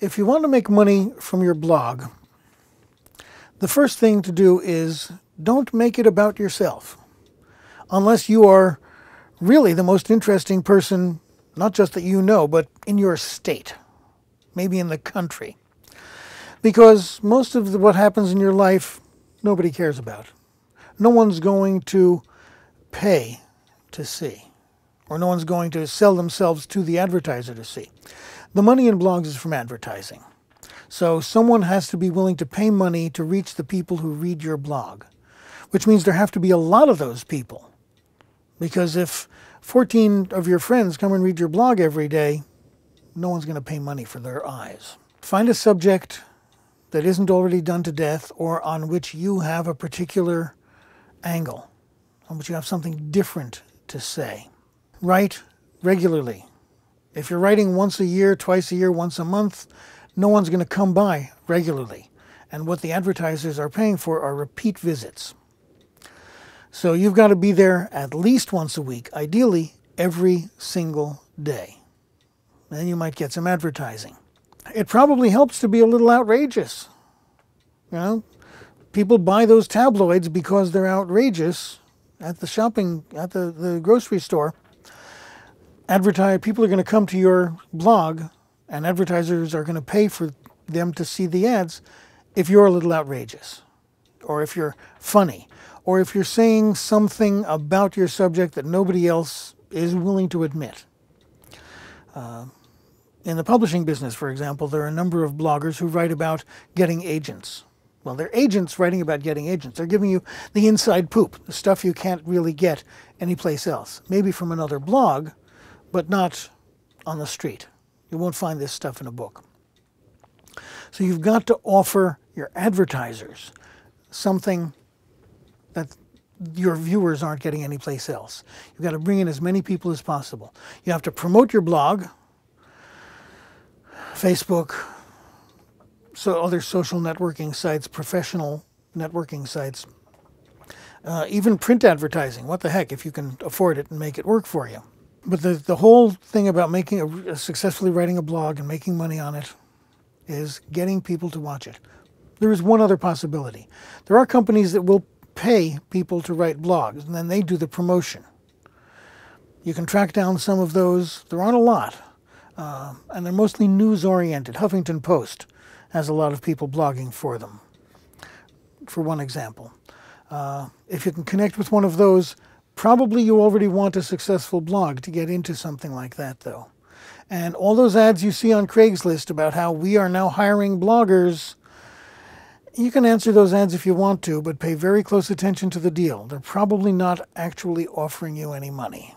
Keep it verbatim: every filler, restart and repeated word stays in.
If you want to make money from your blog, the first thing to do is don't make it about yourself. Unless you are really the most interesting person, not just that you know, but in your state, maybe in the country. Because most of what happens in your life, nobody cares about. No one's going to pay to see, or no one's going to sell themselves to the advertiser to see. The money in blogs is from advertising. So someone has to be willing to pay money to reach the people who read your blog, which means there have to be a lot of those people. Because if fourteen of your friends come and read your blog every day, no one's going to pay money for their eyes. Find a subject that isn't already done to death, or on which you have a particular angle, on which you have something different to say. Write regularly. If you're writing once a year, twice a year, once a month, no one's going to come by regularly. And what the advertisers are paying for are repeat visits. So you've got to be there at least once a week, ideally every single day. Then you might get some advertising. It probably helps to be a little outrageous. You know, people buy those tabloids because they're outrageous at the shopping, at the, the grocery store. Advertise, people are going to come to your blog, and advertisers are going to pay for them to see the ads if you're a little outrageous, or if you're funny, or if you're saying something about your subject that nobody else is willing to admit. Uh, in the publishing business, for example, there are a number of bloggers who write about getting agents. Well, they're agents writing about getting agents. They're giving you the inside poop, the stuff you can't really get anyplace else, maybe from another blog, but not on the street. You won't find this stuff in a book. So you've got to offer your advertisers something that your viewers aren't getting anyplace else. You've got to bring in as many people as possible. You have to promote your blog, Facebook, so other social networking sites, professional networking sites, uh, even print advertising. What the heck, if you can afford it and make it work for you. But the, the whole thing about making a, successfully writing a blog and making money on it is getting people to watch it. There is one other possibility. There are companies that will pay people to write blogs, and then they do the promotion. You can track down some of those. There aren't a lot, uh, and they're mostly news-oriented. Huffington Post has a lot of people blogging for them, for one example. Uh, if you can connect with one of those, probably you already want a successful blog to get into something like that, though. And all those ads you see on Craigslist about how we are now hiring bloggers, you can answer those ads if you want to, but pay very close attention to the deal. They're probably not actually offering you any money.